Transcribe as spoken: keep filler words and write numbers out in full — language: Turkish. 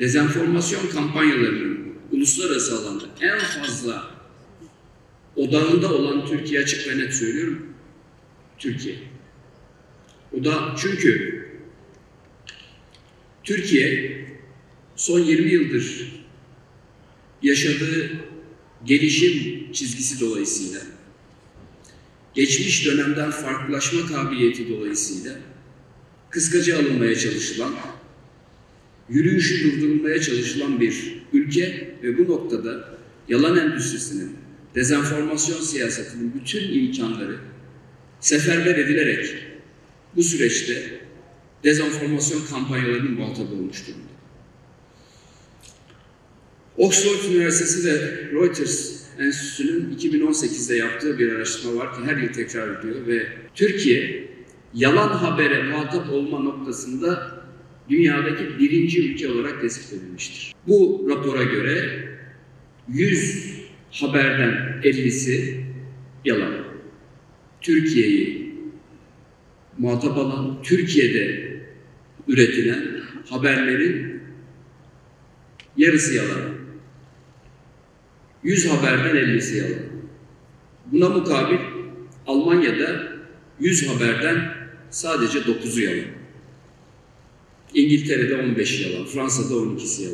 dezenformasyon kampanyalarının uluslararası alanda en fazla odağında olan Türkiye, açık ve net söylüyorum, Türkiye. O da çünkü Türkiye son yirmi yıldır yaşadığı gelişim çizgisi dolayısıyla, geçmiş dönemden farklılaşma kabiliyeti dolayısıyla kıskaca alınmaya çalışılan, yürüyüşü durdurulmaya çalışılan bir ülke ve bu noktada yalan endüstrisinin, dezenformasyon siyasetinin bütün imkanları seferber edilerek bu süreçte dezenformasyon kampanyalarının muhatabı olmuş durumda. Oxford Üniversitesi ve Reuters Enstitüsü'nün iki bin on sekiz'de yaptığı bir araştırma var ki her yıl tekrar ediyor ve Türkiye yalan habere muhatap olma noktasında dünyadaki birinci ülke olarak tespit edilmiştir. Bu rapora göre yüz haberden ellisi yalan. Türkiye'yi muhatap alan, Türkiye'de üretilen haberlerin yarısı yalan. yüz haberden ellisi yalan. Buna mukabil Almanya'da yüz haberden sadece dokuzu yalan. İngiltere'de on beşi yalan, Fransa'da on ikisi yalan.